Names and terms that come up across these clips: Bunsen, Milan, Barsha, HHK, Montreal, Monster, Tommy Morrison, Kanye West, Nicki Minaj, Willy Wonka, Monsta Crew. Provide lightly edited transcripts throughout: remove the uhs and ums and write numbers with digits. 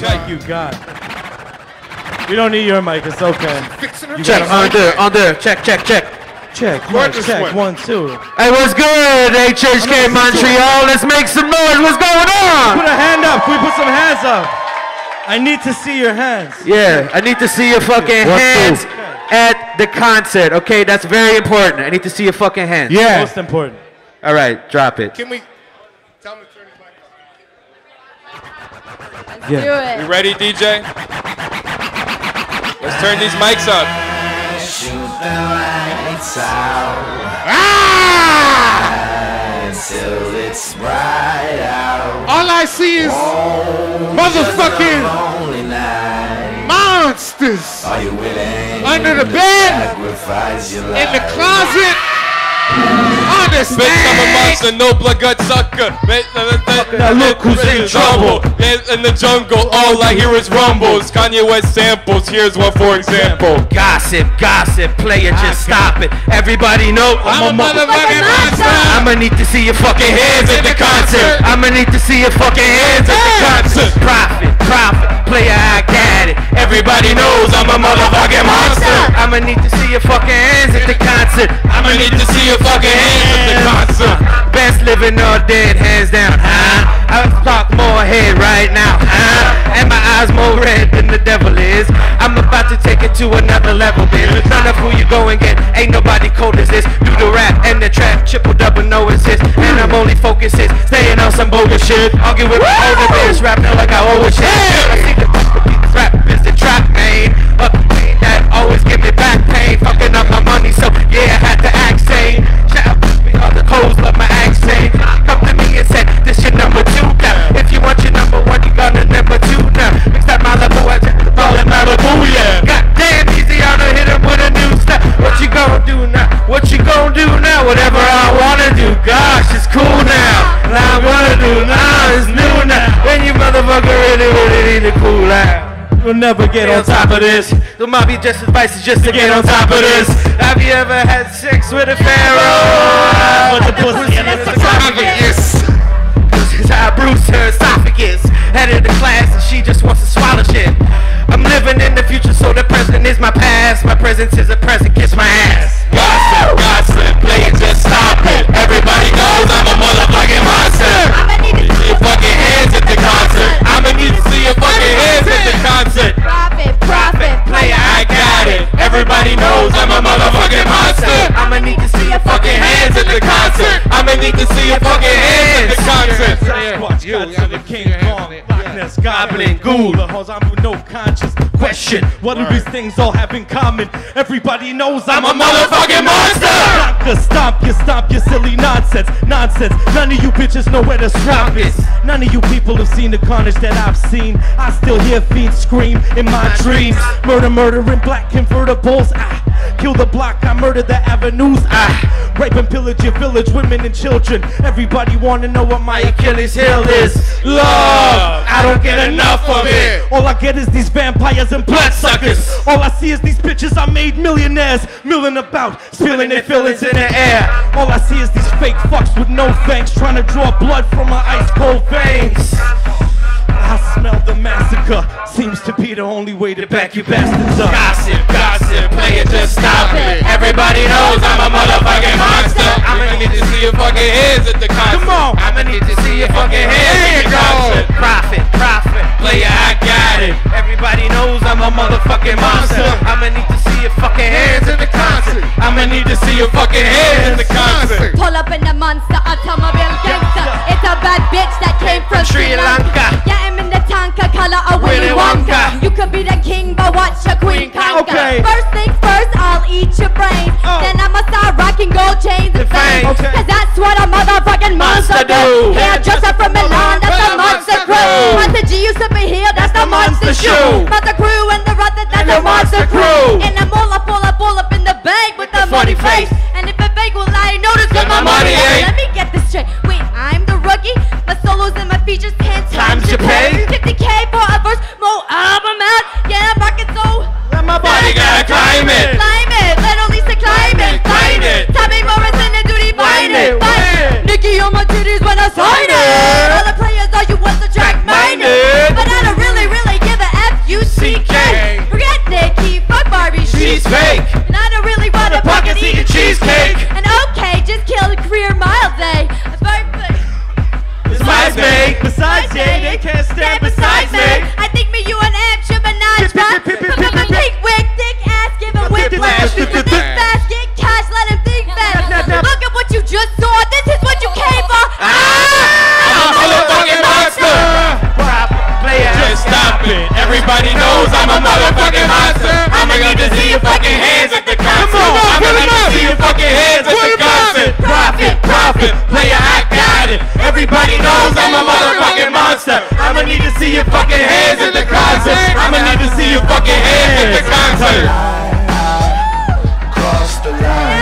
mic you got. We don't need your mic, it's okay. Check, on there, check. Check, one, two. Hey, what's good, HHK Montreal? Let's make some noise, what's going on? Put a hand up, can we put some hands up? I need to see your hands. Yeah, I need to see your fucking hands at the concert, okay? That's very important. I need to see your fucking hands. Yeah. Most important. All right, drop it. Can we, tell me to turn his mic on. Let's do it. You ready, DJ? Let's turn these mics up. Shoot the lights out until it's bright out. All I see is motherfucking monsters under the bed, in the closet, on the stage. Bitch, I'm a monster, no blood gut sucker. Now look who's in trouble. In the jungle, all I hear is rumbles. Kanye West samples, here's one for example. Gossip, player, just stop it. Everybody know I'm a motherfucking monster. I'ma need to see your fucking hands at the concert. I'ma need to see your fucking hands at the concert. Profit, player, I got it. Everybody knows I'm a motherfucking monster. I'ma need to see your fucking hands at the concert. I'ma need to see your fucking hands at the concert. Best living or dead, hands down, huh? I talk more head right now, and my eyes more red than the devil is. I'm about to take it to another level, bitch. None of who you go and get, ain't nobody cold as this. Do the rap and the trap, triple double, no assist. And I'm only focused, staying on some bogus shit. Argue with my older bitch, rap now like I always shit. I see the rap is the trap main, up that always give me back pain. Fucking up my money, so yeah, I had to act sane. Shout out to me, all the codes love my accent. Come to me and said, this shit number two. If you want your number one, you gonna number two now. Mix that Malibu, I just call it Malibu, yeah. Goddamn easy, I done hit him with a new stuff. What you gonna do now? What you gonna do now? Whatever I wanna do, gosh, it's cool now. Now I wanna do now, it's new now. When you motherfucker really need to cool out. You'll never get on top of this. There might be just advice is just to get on top of this. Have you ever had sex with a pharaoh? But the pussy in the esophagus. I bruised her esophagus. Headed to class and she just wants to swallow shit. I'm living in the future, so the present is my past. My presence is a present, kiss my ass. Gossip, play it, just stop it. Everybody knows I'm a motherfucking monster. I'ma need to see your fucking hands at the concert. I'ma need to see your fucking hands at the concert. Profit, player, I got it. Everybody knows I'm a motherfucking monster. I'ma need to see your fucking hands at the concert. I'ma need to see your fucking hands at the concert. Sasquatch, Godzilla, King Kong, Loch Ness, Goblin, Ghoul, the hoes I'm with no conscience. Question, what do these things all have in common? Everybody knows I'm a motherfucking monster. Stop you silly nonsense. None of you bitches know where to stop it. None of you people have seen the carnage that I've seen. I still hear fiends scream in my dreams. Murdering black convertibles. I kill the block, I murder the avenues. I rape and pillage your village, women and children. Everybody wanna know what my Achilles heel is. Love, I don't get enough of it. All I get is these vampires and bloodsuckers. All I see is these bitches I made millionaires, milling about, spilling their feelings in the air. All I see is these fake fucks with no thanks, trying to draw blood from my ice cold veins. I smell the massacre, seems to be the only way to back you bastards up. Gossip, play it, just stop it. Everybody knows I'm a motherfucking monster. I'ma need to see your fucking hands at the concert. Come on, I'ma need to see your fucking hands at the concert. Profit, player, I got it. Everybody knows I'm a motherfucking monster. I'ma need to see your fucking hands at the concert. I'ma need to see your fucking hands at the concert. Pull up in the monster automobile gangster. It's a bad bitch that came from Sri Lanka. Yeah, I'm in the tanker, color of Willy Wonka. You could be the king, but watch your queen conquer. Okay. First things first, I'll eat your brain. Then I'ma start rocking gold chains and fangs. Cause that's what a motherfucking monster do. Hairdresser from Milan, that's the Monster Crew. Monster G used to be here, that's the Monster Shoe. Monster Crew and the Ruther, that's the Monster Crew. And I'm all up in the bank with the funny face. And if it fake, well I ain't noticed cause my money ain't. Let me get this straight. Wait, I'm the rookie? My solos and my features 10 times you pay. 50K for a verse, more album out. Yeah, I'm rockin' so let my body gotta climb it. Let Elisa climb it. Tommy Morrison and Duty find it. Nicki on my titties when I sign it. All the players, all you want to track mine it. But I don't really besides me. Besides me, they can't stand besides me. I think me, you, and Ab, Jim, and Naj, but come on, big wig, thick ass, give him whiplash. Think fast, get cash, let him think fast. Look at what you just saw. This is what you came for. I'm a motherfucking monster. Just stop it. Everybody knows I'm a motherfucking monster. I'ma need to see your fucking hands at the concert. I'ma need to see your fucking hands at the concert. Profit, profit, player, I got it. Everybody knows I'm a motherfucking monster. I'ma need to see your fucking hands at the concert. I'ma need to see your fucking hands at the concert. Cross the line.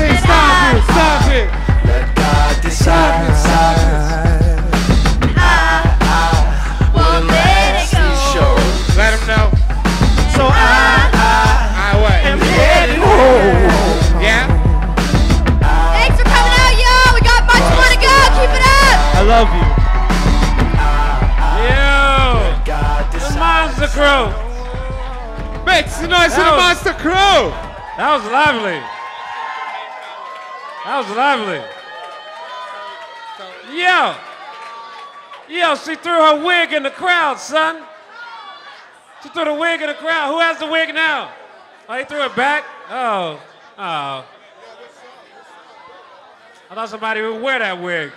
Say stop it, stop it. Let God decide. I love you. Yo, the Monsta Crew. Make some noise for the Monsta Crew. That was lovely. That was lovely. Yo, she threw her wig in the crowd, son. She threw the wig in the crowd. Who has the wig now? Oh, he threw it back? Oh. I thought somebody would wear that wig.